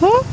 Huh?